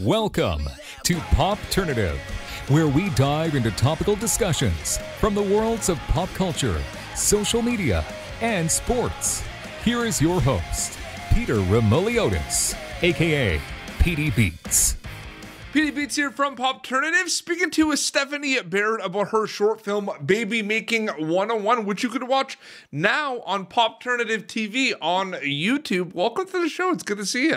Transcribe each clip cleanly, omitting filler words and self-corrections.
Welcome to Popternative, where we dive into topical discussions from the worlds of pop culture, social media, and sports. Here is your host, Peter Romuliotis, aka Petey Beats. Petey Beats here from Popternative, speaking to Stephanie Baird about her short film, Baby Making 101, which you could watch now on Popternative TV on YouTube. Welcome to the show. It's good to see you.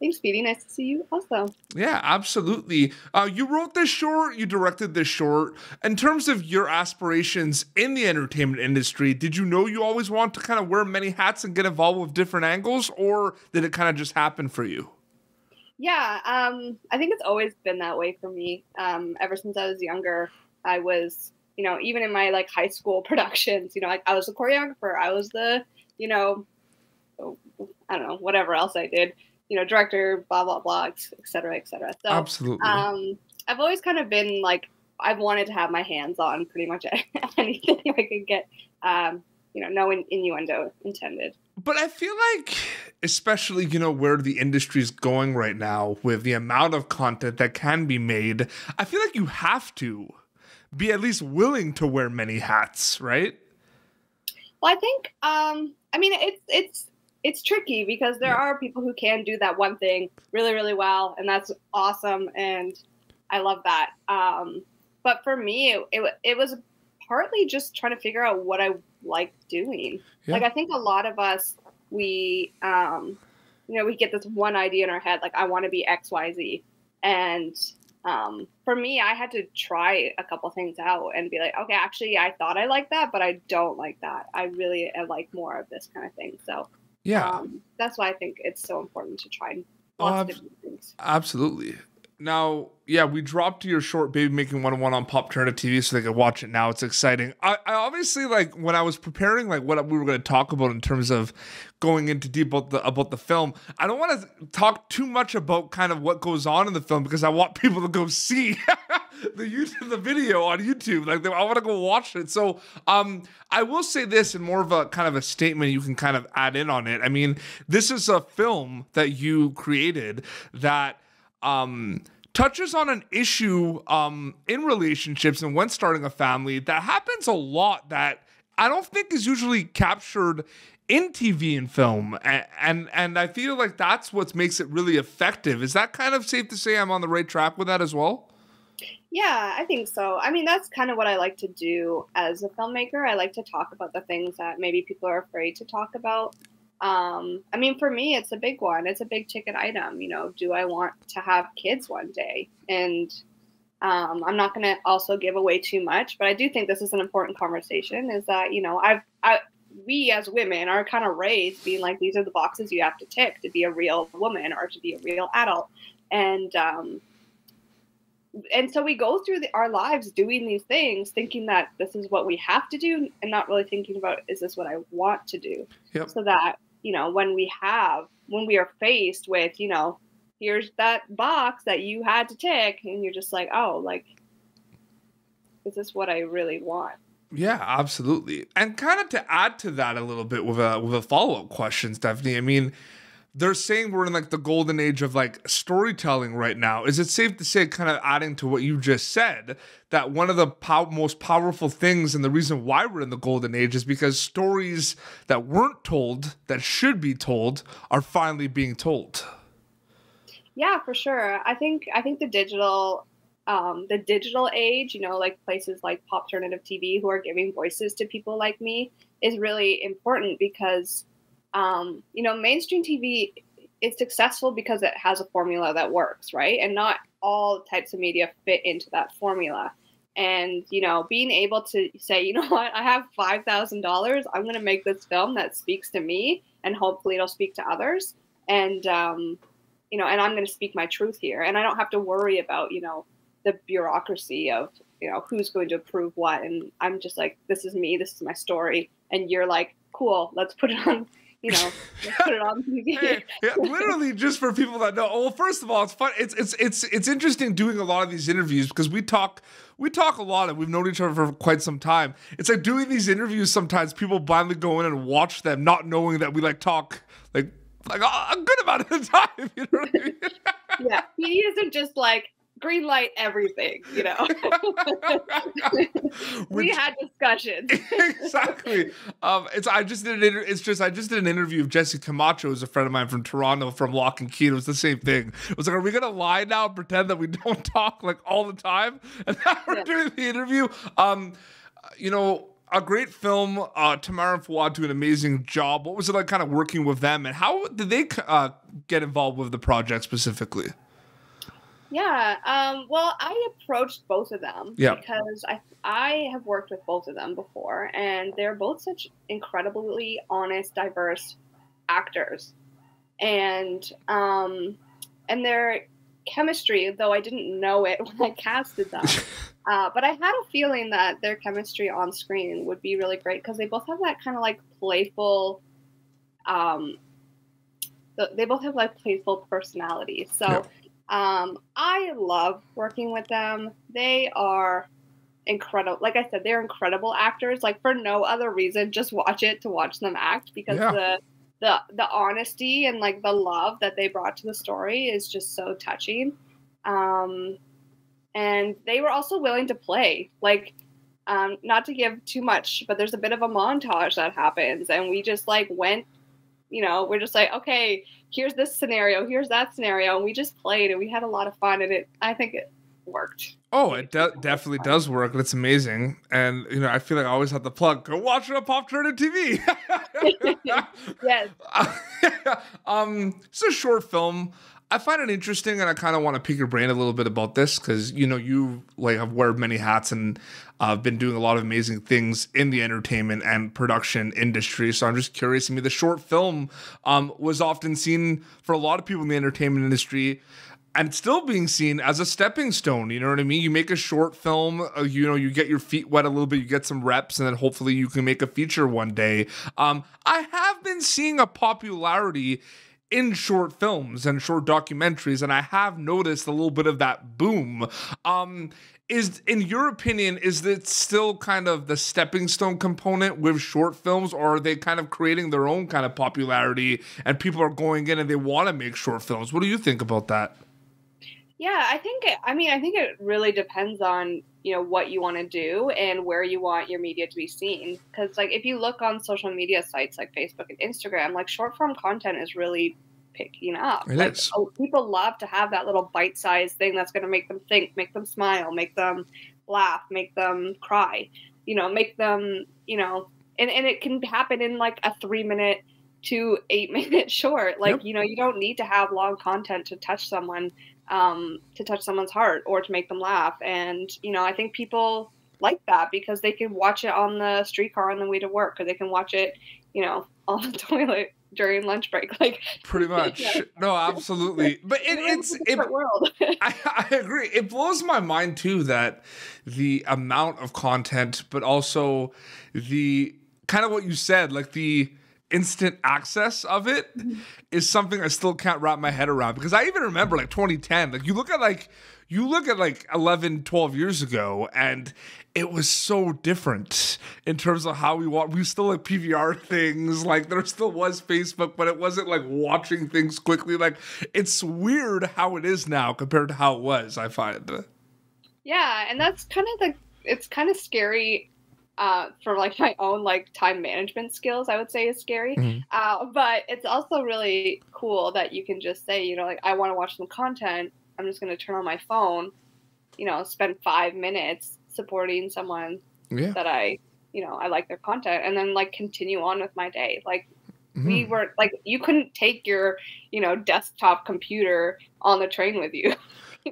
Thanks, Petey. Nice to see you also. Yeah, absolutely. You wrote this short, you directed this short. In terms of your aspirations in the entertainment industry, did you know you always wanted to kind of wear many hats and get involved with different angles, or did it kind of just happen for you? Yeah, I think it's always been that way for me. Ever since I was younger, I was, you know, even in my like high school productions, you know, I was the choreographer, I was the, you know, I don't know, whatever else I did, you know, director, blah, blah, blah, et cetera, et cetera. So, absolutely. I've always kind of been like, I've wanted to have my hands on pretty much anything I could get, you know, no innuendo intended. But I feel like, especially, you know, where the industry's going right now with the amount of content that can be made, I feel like you have to be at least willing to wear many hats, right? Well, I think, I mean, it's tricky because there are people who can do that one thing really, really well, and that's awesome, and I love that. But for me, it was partly just trying to figure out what I like doing. Yeah. Like, I think a lot of us, we, you know, we get this one idea in our head, like, I want to be X, Y, Z. And for me, I had to try a couple things out and be like, okay, actually, I thought I liked that, but I don't like that. I really like more of this kind of thing. So yeah, that's why I think it's so important to try lots of different things. Absolutely. Now, yeah, we dropped your short Baby Making 101 on Popternative TV so they could watch it now. It's exciting. I obviously, like, when I was preparing, like, what we were going to talk about in terms of going into deep about the film, I don't want to talk too much about kind of what goes on in the film because I want people to go see the video on YouTube. Like, I want to go watch it. So I will say this in more of a kind of a statement you can kind of add in on it. I mean, this is a film that you created that touches on an issue in relationships and when starting a family that happens a lot that I don't think is usually captured in TV and film. And I feel like that's what makes it really effective. Is that kind of safe to say I'm on the right track with that as well? Yeah, I think so. I mean, that's kind of what I like to do as a filmmaker. I like to talk about the things that maybe people are afraid to talk about. I mean, for me, it's a big one. It's a big ticket item. You know, do I want to have kids one day? And I'm not going to also give away too much, but I do think this is an important conversation is that, you know, we as women are kind of raised being like, these are the boxes you have to tick to be a real woman or to be a real adult. And so we go through our lives doing these things, thinking that this is what we have to do and not really thinking about, is this what I want to do? Yep. So that, you know, when we are faced with, you know, here's that box that you had to tick and you're just like, oh, like, is this what I really want? Yeah, absolutely. And kind of to add to that a little bit with a follow-up question, Stephanie, I mean, they're saying we're in like the golden age of like storytelling right now. Is it safe to say, kind of adding to what you just said, that one of the most powerful things and the reason why we're in the golden age is because stories that weren't told, that should be told, are finally being told? Yeah, for sure. I think the digital age, you know, like places like Popternative TV who are giving voices to people like me is really important because you know, mainstream TV is successful because it has a formula that works, right? And not all types of media fit into that formula. And, you know, being able to say, you know what, I have $5,000. I'm going to make this film that speaks to me and hopefully it'll speak to others. And, you know, and I'm going to speak my truth here. And I don't have to worry about, you know, the bureaucracy of, you know, who's going to approve what. And I'm just like, this is me, this is my story. And you're like, cool, let's put it on. You know, put it on TV. Hey, yeah, literally, just for people that know. Well, first of all, it's fun. It's interesting doing a lot of these interviews because we talk a lot and we've known each other for quite some time. It's like doing these interviews. Sometimes people blindly go in and watch them, not knowing that we like talk like like a good amount of the time. You know what I mean? Yeah, he isn't just like green light everything, you know. We had discussions. Exactly. I just did an interview of Jesse Camacho, who's a friend of mine from Toronto, from Lock and Key. It was the same thing. It was like, are we gonna lie now and pretend that we don't talk like all the time? And now we're doing the interview. You know, a great film. Tamara and Fawad do an amazing job. What was it like, kind of working with them, and how did they get involved with the project specifically? Yeah, well, I approached both of them because I have worked with both of them before, and they're both such incredibly honest, diverse actors, and their chemistry, though I didn't know it when I casted them, but I had a feeling that their chemistry on screen would be really great because they both have that kind of like playful, they both have like playful personalities, so. Yeah. I love working with them. They are incredible. Like I said, they're incredible actors. Like, for no other reason, just watch it to watch them act, because the honesty and like the love that they brought to the story is just so touching. And they were also willing to play. Like, not to give too much, but there's a bit of a montage that happens, and we just like went. You know, we're just like, okay, here's this scenario, here's that scenario, and we just played, and we had a lot of fun, and I think it worked. Oh, it definitely does work, and it's amazing. And you know, I feel like I always have to plug, go watch it on Popternative TV. Yes. It's a short film. I find it interesting, and I kind of want to pick your brain a little bit about this, because you know, you like have worn many hats and been doing a lot of amazing things in the entertainment and production industry. So I'm just curious. I mean, the short film was often seen for a lot of people in the entertainment industry, and it's still being seen as a stepping stone. You know what I mean? You make a short film, you know, you get your feet wet a little bit, you get some reps, and then hopefully you can make a feature one day. I have been seeing a popularity in short films and short documentaries, and I have noticed a little bit of that boom. In your opinion, is it still kind of the stepping stone component with short films, or are they kind of creating their own kind of popularity and people are going in and they want to make short films? What do you think about that? Yeah, I think it really depends on, you know, what you want to do and where you want your media to be seen. Because like, if you look on social media sites like Facebook and Instagram, like short form content is really picking up. It is. Oh, people love to have that little bite-sized thing that's going to make them think, make them smile, make them laugh, make them cry, you know, make them, you know, and it can happen in like a 3-minute to 8-minute short. Like, you know, you don't need to have long content to touch someone. To touch someone's heart or to make them laugh. And, you know, I think people like that because they can watch it on the streetcar on the way to work, or they can watch it, you know, on the toilet during lunch break. Like, pretty much. Yeah. No, absolutely. But it's a different world. I agree. It blows my mind too, that the amount of content, but also the kind of what you said, like the instant access of it is something I still can't wrap my head around, because I even remember like 2010, like you look at like 11, 12 years ago, and it was so different in terms of how we watch. We still like PVR things, like there still was Facebook, but it wasn't like watching things quickly. Like, it's weird how it is now compared to how it was, I find. Yeah, and that's kind of the, it's kind of scary. For like my own like time management skills, I would say is scary. But it's also really cool that you can just say, you know, like, I want to watch some content. I'm just going to turn on my phone, you know, spend 5 minutes supporting someone that I, you know, I like their content, and then like continue on with my day. Like, we were like, you couldn't take your, you know, desktop computer on the train with you.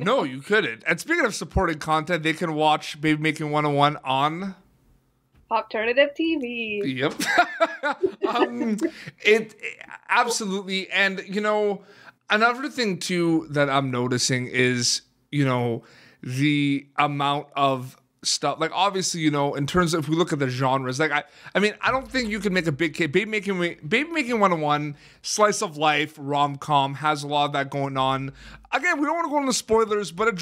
No, you couldn't. And speaking of supporting content, they can watch Baby Making 101 on Popternative TV. Yep. It absolutely. And you know, another thing too that I'm noticing is, you know, the amount of stuff. Like, obviously, you know, in terms of if we look at the genres, like, I mean, I don't think you can make a big case. Baby Making 101, slice of life, rom-com, has a lot of that going on. Again, we don't want to go into spoilers, but a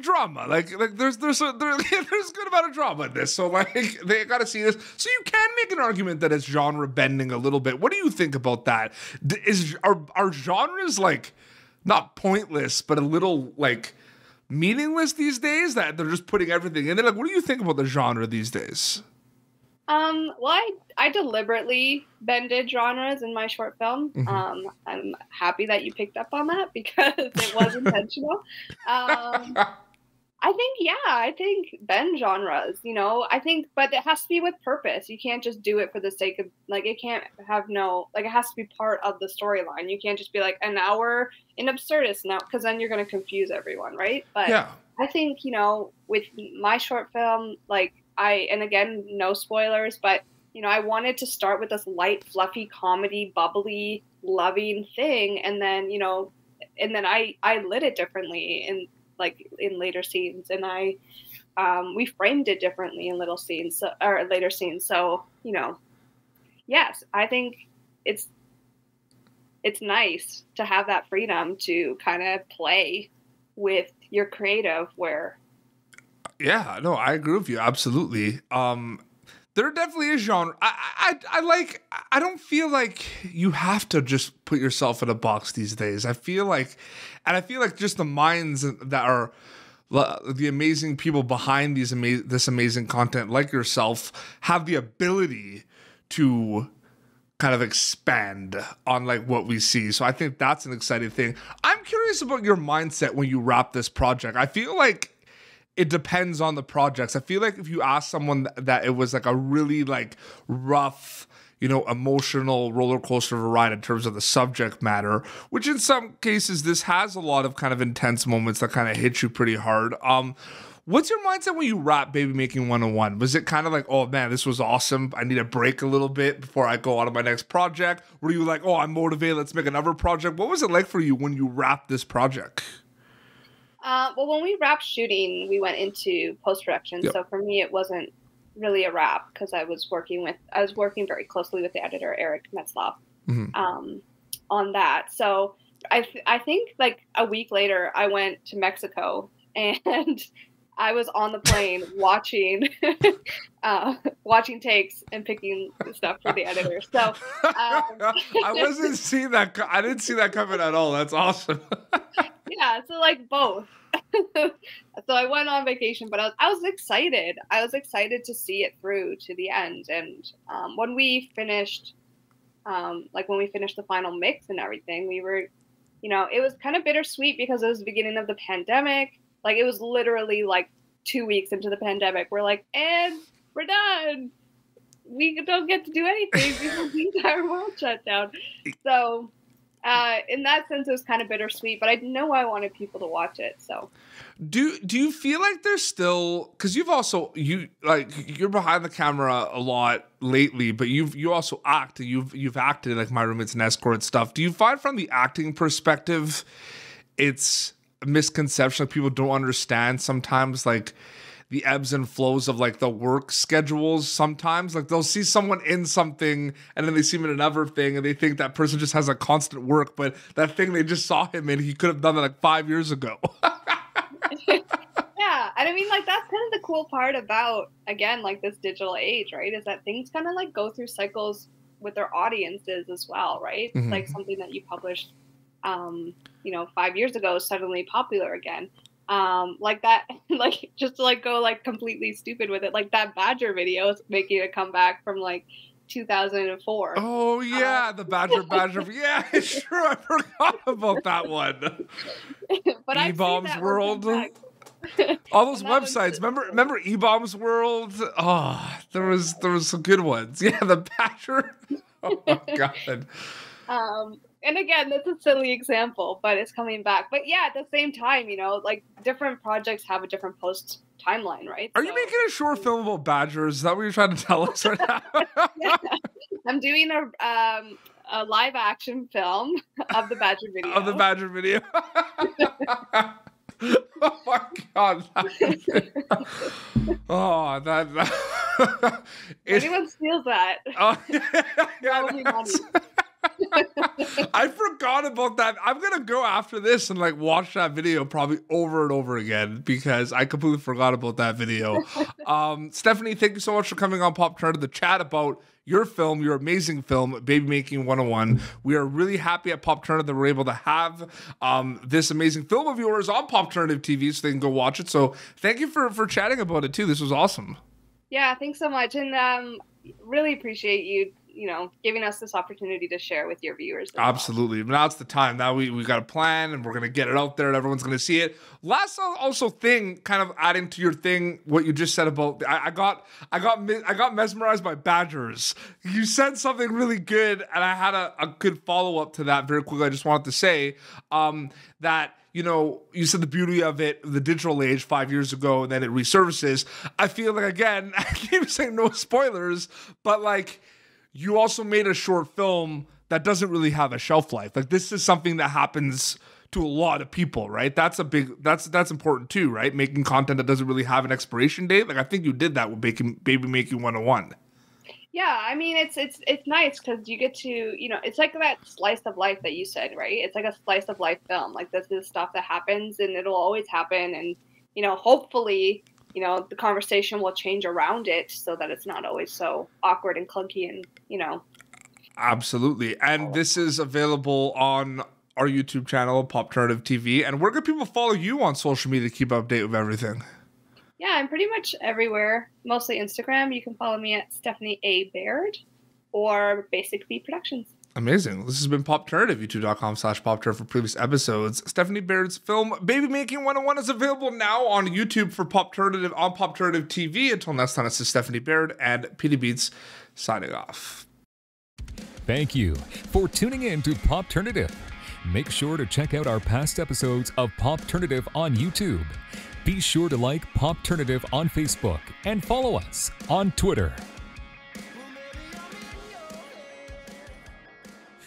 drama. Like there's a good amount of drama in this. So, like, they got to see this. So you can make an argument that it's genre bending a little bit. What do you think about that? Are genres, like, not pointless, but a little, like, meaningless these days, that they're just putting everything in there? Like, what do you think about the genre these days? Well, I deliberately bended genres in my short film. Mm-hmm. I'm happy that you picked up on that because it was intentional. I think bend genres, you know, but it has to be with purpose. You can't just do it for the sake of, like, it can't have no, like, it has to be part of the storyline. You can't just be like an hour in absurdist now, because then you're going to confuse everyone, right? But yeah. I think, you know, with my short film, like, and again, no spoilers, but, you know, I wanted to start with this light, fluffy, comedy, bubbly, loving thing. And then, you know, and then I lit it differently and, like, in later scenes, and we framed it differently in little scenes, so, or later scenes. So, you know, yes, I think it's nice to have that freedom to kind of play with your creative where. Yeah, no, I agree with you. Absolutely. There definitely is genre. I don't feel like you have to just put yourself in a box these days. I feel like just the minds that are the amazing people behind this amazing content, like yourself, have the ability to kind of expand on, like, what we see. So I think that's an exciting thing. I'm curious about your mindset when you wrap this project. I feel like it depends on the projects. I feel like if you ask someone that it was, like, a really, like, rough, you know, emotional roller coaster of a ride in terms of the subject matter, which in some cases this has a lot of kind of intense moments that kind of hit you pretty hard. What's your mindset when you wrap Baby Making 101? Was it kind of like, oh man, this was awesome, I need a break a little bit before I go on to my next project? Were you like, oh, I'm motivated, let's make another project? What was it like for you when you wrapped this project? Well, when we wrapped shooting, we went into post-production. Yep. So for me, it wasn't really a wrap because I was working very closely with the editor, Eric Metzloff, mm-hmm. On that. So I think, like, a week later, I went to Mexico and I was on the plane watching, watching takes and picking stuff for the editor. So I wasn't seeing that. I didn't see that coming at all. That's awesome. Yeah, so, like, both. So I went on vacation, but I was excited. I was excited to see it through to the end. And when we finished the final mix and everything, we were, you know, it was kind of bittersweet because it was the beginning of the pandemic. Like, it was literally, like, 2 weeks into the pandemic. We're like, and we're done. We don't get to do anything because the entire world shut down. So in that sense, it was kind of bittersweet, but I know I wanted people to watch it. So do you feel like there's still, because you've also, you, like, you're behind the camera a lot lately, but you also act, and you've acted, like, My Roommate's an Escort stuff. Do you find from the acting perspective, it's a misconception, like, people don't understand sometimes, like, the ebbs and flows of, like, the work schedules sometimes? Like, they'll see someone in something and then they see him in another thing and they think that person just has a constant work, but that thing they just saw him in, he could have done that, like, 5 years ago. Yeah. And I mean, like, that's kind of the cool part about, again, like, this digital age, right? Is that things kind of, like, go through cycles with their audiences as well, right? Mm-hmm. It's like something that you published, you know, 5 years ago is suddenly popular again. Like that, like, just to, like, go, like, completely stupid with it, like that Badger video is making a comeback from, like, 2004. Oh yeah, the Badger. Yeah, sure, I forgot about that one. But E-Bombs World, all those websites. Remember E-Bombs World? Oh, there was some good ones. Yeah, the Badger. Oh my god. And again, that's a silly example, but it's coming back. But yeah, at the same time, you know, like, different projects have a different post timeline, right? Are you making a short film about badgers? Is that what you're trying to tell us right now? Yeah. I'm doing a live action film of the Badger video. Of the Badger video. Oh my god. Oh, that anyone steals that. Oh, yeah, I forgot about that. I'm going to go after this and like watch that video probably over and over again because I completely forgot about that video. Stephanie, thank you so much for coming on Popternative to chat about your film, your amazing film, Baby Making 101. We are really happy at Popternative that we're able to have this amazing film of yours on Popternative TV so they can go watch it. So thank you for chatting about it too. This was awesome. Yeah, thanks so much. And really appreciate you giving us this opportunity to share with your viewers. Absolutely. Now it's the time. Now we got a plan and we're going to get it out there and everyone's going to see it. Last also thing, kind of adding to your thing, what you just said about, I got mesmerized by badgers. You said something really good. And I had a good follow-up to that very quickly. I just wanted to say that, you said the beauty of it, the digital age 5 years ago, and then it resurfaces. I feel like, again, I keep saying no spoilers, but like, you also made a short film that doesn't really have a shelf life. Like this is something that happens to a lot of people, right? That's a big, that's important too, right? Making content that doesn't really have an expiration date. Like I think you did that with Baby Making 101. Yeah, I mean, it's nice because you get to, it's like that slice of life that you said, right? It's like a slice of life film. Like this is stuff that happens and it'll always happen. And, hopefully, the conversation will change around it so that it's not always so awkward and clunky and, Absolutely. And this is available on our YouTube channel, Popternative TV. And where can people follow you on social media to keep up to date with everything? Yeah, I'm pretty much everywhere, mostly Instagram. You can follow me at Stephanie A. Baird or Basic B Productions. Amazing. This has been Popternative, youtube.com/popternative for previous episodes. Stephanie Baird's film, Baby Making 101, is available now on YouTube for Popternative on Popternative TV. Until next time, this is Stephanie Baird and Petey Beats signing off. Thank you for tuning in to Popternative. Make sure to check out our past episodes of Popternative on YouTube. Be sure to like Popternative on Facebook and follow us on Twitter.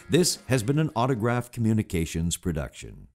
This has been an Autograph Communications production.